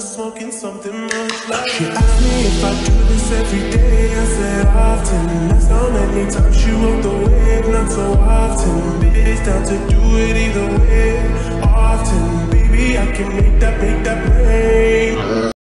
to smoking something much like that. She asked me if I do this every day, I said often. That's how many times she walked away, not so often. Bitch, down to do it either way, often. Baby, I can make that break.